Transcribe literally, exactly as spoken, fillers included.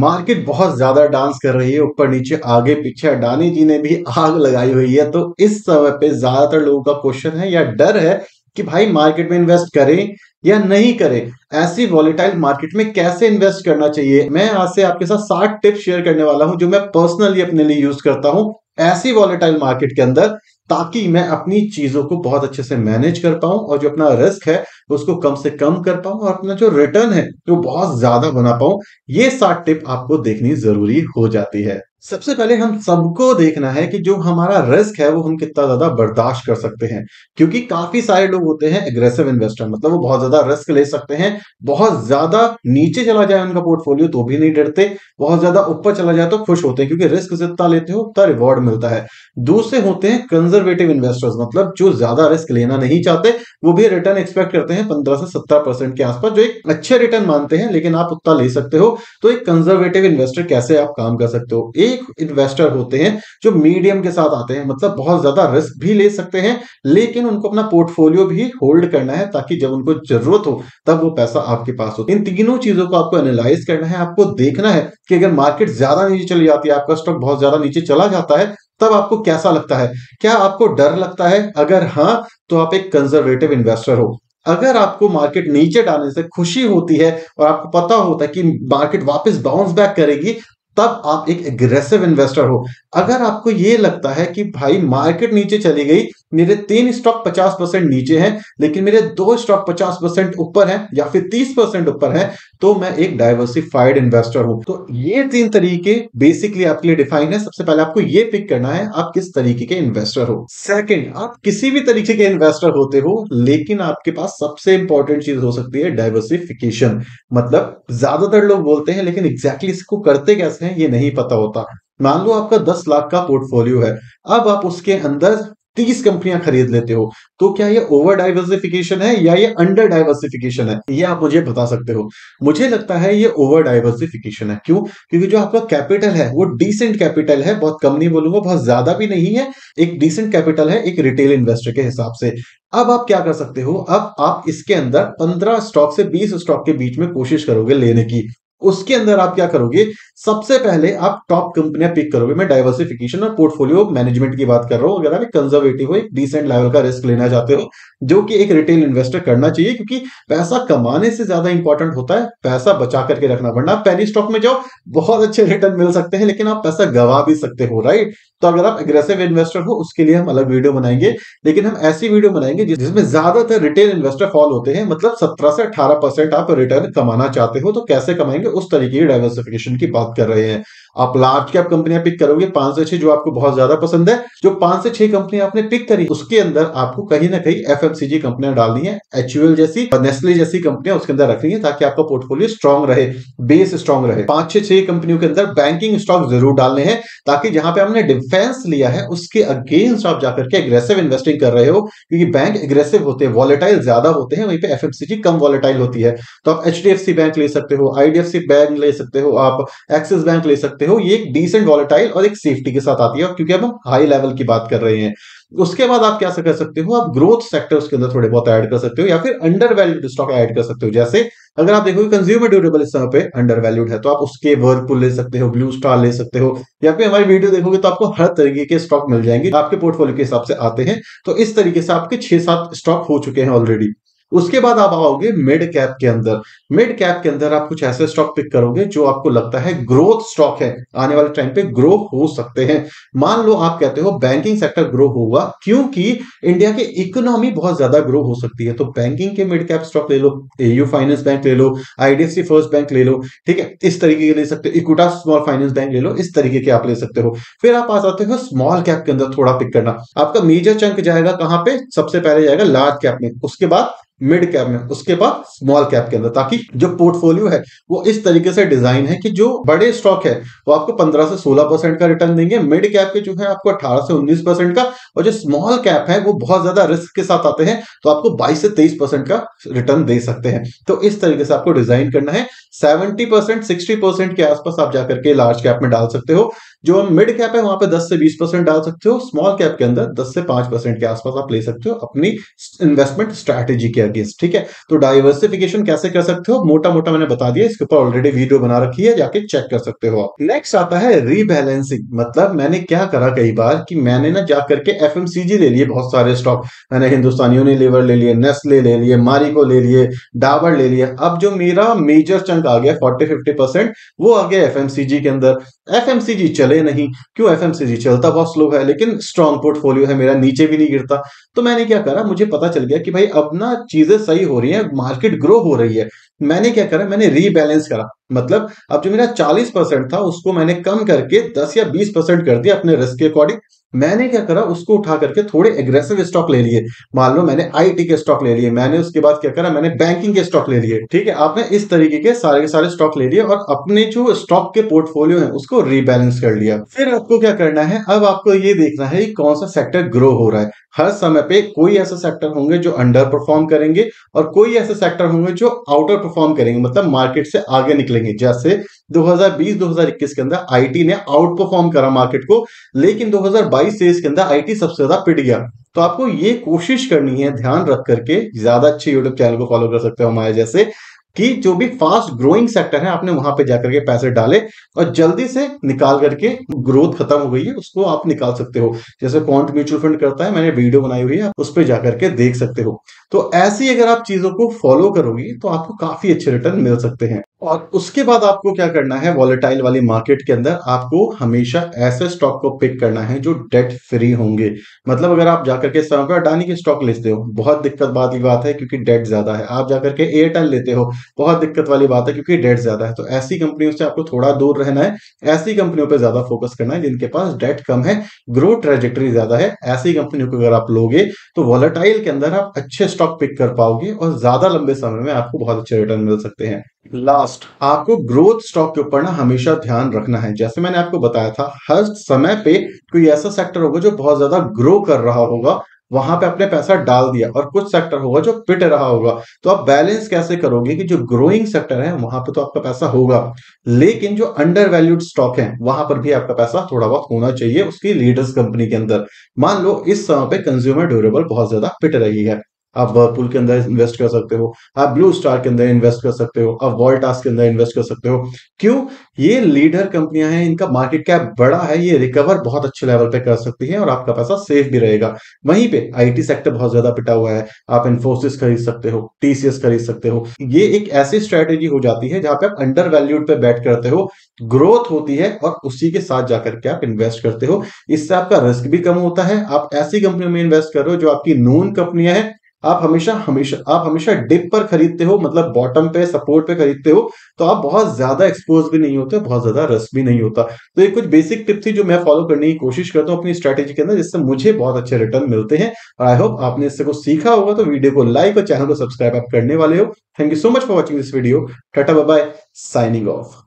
Market बहुत ज्यादा dance कर रही है, ऊपर नीचे आगे पीछे। अडानी जी ने भी आग लगाई हुई है, तो इस समय पे ज्यादातर लोगों का क्वेश्चन है या डर है कि भाई मार्केट में इन्वेस्ट करें या नहीं करें, ऐसी वॉलेटाइल मार्केट में कैसे इन्वेस्ट करना चाहिए। मैं आज से आपके साथ सात टिप्स शेयर करने वाला हूं जो मैं पर्सनली अपने लिए यूज करता हूं ऐसी वॉलेटाइल मार्केट के अंदर, ताकि मैं अपनी चीजों को बहुत अच्छे से मैनेज कर पाऊं और जो अपना रिस्क है उसको कम से कम कर पाऊं और अपना जो रिटर्न है वो बहुत ज्यादा बना पाऊं। ये सात टिप आपको देखनी जरूरी हो जाती है। सबसे पहले हम सबको देखना है कि जो हमारा रिस्क है वो हम कितना ज्यादा बर्दाश्त कर सकते हैं, क्योंकि काफी सारे लोग होते हैं एग्रेसिव इन्वेस्टर, मतलब वो बहुत ज्यादा रिस्क ले सकते हैं। बहुत ज्यादा नीचे चला जाए उनका पोर्टफोलियो तो भी नहीं डरते, बहुत ज्यादा ऊपर चला जाए तो खुश होते हैं, क्योंकि रिस्क जितना लेते हो उतना रिवॉर्ड मिलता है। दूसरे होते हैं कंजर्वेटिव इन्वेस्टर्स, मतलब जो ज्यादा रिस्क लेना नहीं चाहते, वो भी रिटर्न एक्सपेक्ट करते हैं पंद्रह से सत्रह परसेंट के आसपास, जो एक अच्छे रिटर्न मानते हैं, लेकिन आप उतना ले सकते हो। तो एक कंजर्वेटिव इन्वेस्टर कैसे आप काम कर सकते हो। इन्वेस्टर होते हैं जो मीडियम के साथ आते हैं, मतलब बहुत ज्यादा रिस्क भी ले सकते हैं, लेकिन उनको अपना पोर्टफोलियो भी होल्ड करना है ताकि जब उनको जरूरत हो तब वो पैसा आपके पास हो। इन तीनों चीजों को आपको एनालाइज करना है। आपको देखना है कि अगर मार्केट ज्यादा नीचे चली जाती है, आपका स्टॉक बहुत ज्यादा नीचे चला जाता है, तब आपको कैसा लगता है, क्या आपको डर लगता है। अगर हां तो आप एक कंजर्वेटिव इन्वेस्टर हो। अगर आपको मार्केट नीचे डालने से खुशी होती है और आपको पता होता है कि मार्केट वापस बाउंस बैक करेगी, तब आप एक एग्रेसिव इन्वेस्टर हो। अगर आपको ये लगता है कि भाई मार्केट नीचे चली गई, मेरे तीन स्टॉक पचास परसेंट नीचे हैं लेकिन मेरे दो स्टॉक पचास परसेंट ऊपर हैं या फिर तीस परसेंट ऊपर हैं, तो मैं एक डाइवर्सिफाइड इन्वेस्टर हूं। तो ये तीन तरीके बेसिकली आपके लिए डिफाइन है। सबसे पहले आपको ये पिक करना है आप किस तरीके के इन्वेस्टर हो। सेकंड, आप किसी भी तरीके के इन्वेस्टर होते हो, लेकिन आपके पास सबसे इंपॉर्टेंट चीज हो सकती है डाइवर्सिफिकेशन। मतलब ज्यादातर लोग बोलते हैं लेकिन एग्जैक्टली इसको करते कैसे हैं ये नहीं पता होता। मान लो आपका दस लाख का पोर्टफोलियो है, अब आप उसके अंदर तीस कंपनियां खरीद लेते हो, तो क्या ये ओवर डाइवर्सिफिकेशन है या ये अंडर डाइवर्सिफिकेशन है, ये आप मुझे बता सकते हो। मुझे लगता है ये ओवर डाइवर्सिफिकेशन है। क्यों? क्योंकि जो आपका कैपिटल है वो डिसेंट कैपिटल है, बहुत कम नहीं बोलूंगा, बहुत ज्यादा भी नहीं है, एक डिसेंट कैपिटल है एक रिटेल इन्वेस्टर के हिसाब से। अब आप क्या कर सकते हो, अब आप इसके अंदर पंद्रह स्टॉक से बीस स्टॉक के बीच में कोशिश करोगे लेने की। उसके अंदर आप क्या करोगे, सबसे पहले आप टॉप कंपनियां पिक करोगे। मैं डाइवर्सिफिकेशन और पोर्टफोलियो मैनेजमेंट की बात कर रहा हूं। अगर आप एक कंजर्वेटिव हो, एक डिसेंट लेवल का रिस्क लेना चाहते हो, जो कि एक रिटेल इन्वेस्टर करना चाहिए, क्योंकि पैसा कमाने से ज्यादा इंपॉर्टेंट होता है पैसा बचा करके रखना। वरना आप पहली स्टॉक में जाओ, बहुत अच्छे रिटर्न मिल सकते हैं लेकिन आप पैसा गंवा भी सकते हो, राइट। तो अगर आप एग्रेसिव इन्वेस्टर हो, उसके लिए हम अलग वीडियो बनाएंगे, लेकिन हम ऐसी वीडियो बनाएंगे जिसमें ज्यादातर रिटेल इन्वेस्टर फॉल होते हैं, मतलब सत्रह से अठारह परसेंट आप रिटर्न कमाना चाहते हो तो कैसे कमाएंगे, उस तरीके की डाइवर्सिफिकेशन की बात कर रहे हैं। आप लार्ज कैप कंपनियां पिक करोगे, पांच से छह जो आपको बहुत ज्यादा पसंद है। जो पांच से छह कंपनियां आपने पिक करी, उसके अंदर आपको कहीं ना कहीं एफएमसीजी कंपनियां डालनी है, एचयूएल जैसी और नेस्ले जैसी कंपनियां उसके अंदर रखनी है, ताकि आपका पोर्टफोलियो स्ट्रांग रहे, बेस स्ट्रांग रहे। पांच से छह कंपनियों के अंदर बैंकिंग स्टॉक जरूर डालने हैं, ताकि जहां पे हमने डिफेंस लिया है उसके अगेंस्ट आप जाकर के एग्रेसिव इन्वेस्टिंग कर रहे हो, क्योंकि बैंक एग्रेसिव होते हैं, वॉलेटाइल ज्यादा होते हैं, वहीं पे एफएमसीजी कम वॉलेटाइल होती है। तो आप एचडीएफसी बैंक ले सकते हो, आईडीएफसी बैंक ले सकते हो, आप एक्सिस बैंक ले सकते हो। ये एक डिसेंट वॉलेटाइल और एक सेफ्टी के साथ आती है, क्योंकि अब हम हाई लेवल की बात कर रहे हैं। उसके बाद आप क्या कर सकते हो, आप ग्रोथ सेक्टर्स के अंदर थोड़े बहुत ऐड कर सकते हो या फिर अंडरवैल्यूड स्टॉक ऐड कर सकते हो। जैसे अगर आप देखोगे कंज्यूमर ड्यूरेबल इस समय पे अंडरवैल्यूड है, तो आप उसके व्हर्लपूल ले सकते हो, ब्लू स्टार ले सकते हो, या फिर हमारी वीडियो देखोगे तो आपको हर तरीके के स्टॉक मिल जाएंगे, आपके पोर्टफोलियो के हिसाब से आते हैं। तो इस तरीके से आपके छह सात स्टॉक हो चुके हैं ऑलरेडी। उसके बाद आप आओगे मिड कैप के अंदर। मिड कैप के अंदर आप कुछ ऐसे स्टॉक पिक करोगे जो आपको लगता है ग्रोथ स्टॉक है, आने वाले टाइम पे ग्रो हो सकते हैं। मान लो आप कहते हो बैंकिंग सेक्टर ग्रो होगा, क्योंकि इंडिया की इकोनॉमी बहुत ज्यादा ग्रो हो सकती है, तो बैंकिंग के मिड कैप स्टॉक ले लो, एयू फाइनेंस बैंक ले लो, आईडीएफसी फर्स्ट बैंक ले लो, ठीक है, इस तरीके के ले सकते हो, इक्वटा स्मॉल फाइनेंस बैंक ले लो, इस तरीके के आप ले सकते हो। फिर आप आ जाते हो स्मॉल कैप के अंदर थोड़ा पिक करना। आपका मेजर चंक जाएगा कहाँ पे, सबसे पहले जाएगा लार्ज कैप में, उसके बाद मिड कैप में, उसके बाद स्मॉल कैप के अंदर, ताकि जो पोर्टफोलियो है वो इस तरीके से डिजाइन है कि जो बड़े स्टॉक है वो आपको पंद्रह से सोलह परसेंट का रिटर्न देंगे, मिड कैप के जो है आपको अठारह से उन्नीस परसेंट का, और जो स्मॉल कैप है वो बहुत ज्यादा रिस्क के साथ आते हैं तो आपको बाईस से तेईस परसेंट का रिटर्न दे सकते हैं। तो इस तरीके से आपको डिजाइन करना है। सेवेंटी परसेंट सिक्सटी परसेंट के आसपास आप जाकर के लार्ज कैप में डाल सकते हो। जो मिड कैप है वहां पे दस से बीस परसेंट डाल सकते हो, स्मॉल कैप के अंदर दस से पांच परसेंट के आसपास आप ले सकते हो अपनी इन्वेस्टमेंट स्ट्रैटेजी के अगेंस्ट, ठीक है। तो डाइवर्सिफिकेशन कैसे कर सकते हो मोटा मोटा मैंने बता दिया, इसके ऊपर ऑलरेडी वीडियो बना रखी है, जाके चेक कर सकते हो। नेक्स्ट आता है रीबैलेंसिंग, मतलब मैंने क्या करा कई बार कि मैंने ना जा करके एफएमसीजी ले लिए बहुत सारे स्टॉक, मैंने हिंदुस्तान यूनिलीवर ले लिए, नेस्ले ले लिए, मारिको ले लिए, डाबर ले लिए। अब जो मेरा मेजर चंक आ गया फोर्टी फिफ्टी परसेंट, वो आ गया एफएमसीजी के अंदर। एफएमसीजी चले नहीं, क्यों? एफएमसीजी चलता बहुत स्लो है लेकिन स्ट्रॉन्ग पोर्टफोलियो है मेरा, नीचे भी नहीं गिरता। तो मैंने क्या करा, मुझे पता चल गया कि भाई अब ना चीजें सही हो रही है, मार्केट ग्रो हो रही है। मैंने क्या करा, मैंने रीबैलेंस करा, मतलब अब जो मेरा चालीस परसेंट था उसको मैंने कम करके दस या बीस परसेंट कर दिया अपने रिस्क के अकॉर्डिंग। मैंने क्या करा, उसको उठा करके थोड़े एग्रेसिव स्टॉक ले लिए, मान लो मैंने आईटी के स्टॉक ले लिए, मैंने उसके बाद क्या करा, मैंने बैंकिंग के स्टॉक ले लिए, ठीक है। आपने इस तरीके के सारे के सारे स्टॉक ले लिए और अपने जो स्टॉक के पोर्टफोलियो है उसको रीबैलेंस कर लिया। फिर आपको क्या करना है, अब आपको ये देखना है कि कौन सा सेक्टर ग्रो हो रहा है। हर समय पे कोई ऐसे सेक्टर होंगे जो अंडर परफॉर्म करेंगे और कोई ऐसे सेक्टर होंगे जो आउटर परफॉर्म करेंगे, मतलब मार्केट से आगे निकलेंगे। जैसे दो हज़ार बीस दो हज़ार इक्कीस के अंदर आईटी ने आउट परफॉर्म करा मार्केट को, लेकिन दो हज़ार बाईस तेईस के अंदर आईटी सबसे ज्यादा पिट गया। तो आपको ये कोशिश करनी है ध्यान रख करके, ज्यादा अच्छे यूट्यूब चैनल को फॉलो कर सकते हो हमारे जैसे, कि जो भी फास्ट ग्रोइंग सेक्टर है आपने वहां पे जाकर के पैसे डाले और जल्दी से निकाल करके, ग्रोथ खत्म हो गई है उसको आप निकाल सकते हो। जैसे क्वांट म्यूचुअल फंड करता है, मैंने वीडियो बनाई हुई है, उस पर जाकर के देख सकते हो। तो ऐसी अगर आप चीजों को फॉलो करोगे तो आपको काफी अच्छे रिटर्न मिल सकते हैं। और उसके बाद आपको क्या करना है, वॉलेटाइल वाली मार्केट के अंदर आपको हमेशा ऐसे स्टॉक को पिक करना है जो डेट फ्री होंगे। मतलब अगर आप जाकर के समय पर अडानी के स्टॉक लेते हो, बहुत दिक्कत वाली बात है क्योंकि डेट ज्यादा है। आप जाकर के एयरटेल लेते हो, बहुत दिक्कत वाली बात है क्योंकि डेट ज्यादा है। तो ऐसी कंपनियों से आपको थोड़ा दूर रहना है, ऐसी कंपनियों पर ज्यादा फोकस करना है जिनके पास डेट कम है, ग्रोथ ट्रेजेक्टरी ज्यादा है। ऐसी कंपनियों को अगर आप लोगे तो वॉलेटाइल के अंदर आप अच्छे स्टॉक पिक कर पाओगे और ज्यादा लंबे समय में आपको बहुत अच्छे रिटर्न मिल सकते हैं। लास्ट, आपको ग्रोथ स्टॉक के ऊपर ना हमेशा ध्यान रखना है। जैसे मैंने आपको बताया था, हर समय पे कोई ऐसा सेक्टर होगा जो बहुत ज्यादा ग्रो कर रहा होगा, वहां पे आपने पैसा डाल दिया, और कुछ सेक्टर होगा जो पिट रहा होगा। तो आप बैलेंस कैसे करोगे कि जो ग्रोइंग सेक्टर है वहां पे तो आपका पैसा होगा, लेकिन जो अंडर वैल्यूड स्टॉक है वहां पर भी आपका पैसा थोड़ा बहुत होना चाहिए उसकी लीडर्स कंपनी के अंदर। मान लो इस समय पे कंज्यूमर ड्यूरेबल बहुत ज्यादा पिट रही है, आप व्हर्लपूल के अंदर इन्वेस्ट कर सकते हो, आप ब्लू स्टार के अंदर इन्वेस्ट कर सकते हो, आप वोल्टास के अंदर इन्वेस्ट कर सकते हो। क्यों? ये लीडर कंपनियां हैं, इनका मार्केट कैप बड़ा है, ये रिकवर बहुत अच्छे लेवल पे कर सकती है और आपका पैसा सेफ भी रहेगा। वहीं पे आईटी सेक्टर बहुत ज्यादा पिटा हुआ है, आप इन्फोसिस खरीद सकते हो, टीसीएस खरीद सकते हो। ये एक ऐसी स्ट्रेटेजी हो जाती है जहां पे आप अंडर वैल्यूड पे बैट करते हो, ग्रोथ होती है और उसी के साथ जाकर के आप इन्वेस्ट करते हो। इससे आपका रिस्क भी कम होता है। आप ऐसी कंपनियों में इन्वेस्ट कर रहे हो जो आपकी नोन कंपनियां हैं। आप हमेशा हमेशा आप हमेशा डिप पर खरीदते हो, मतलब बॉटम पे सपोर्ट पे खरीदते हो, तो आप बहुत ज्यादा एक्सपोज भी नहीं होते, बहुत ज्यादा रिस्क भी नहीं होता। तो ये कुछ बेसिक टिप थी जो मैं फॉलो करने की कोशिश करता हूँ अपनी स्ट्रैटेजी के अंदर, जिससे मुझे बहुत अच्छे रिटर्न मिलते हैं। और आई होप आपने इससे कुछ सीखा होगा। तो वीडियो को लाइक और चैनल को सब्सक्राइब आप करने वाले हो। Thank you so much for watching this video. Tata bye bye, signing of.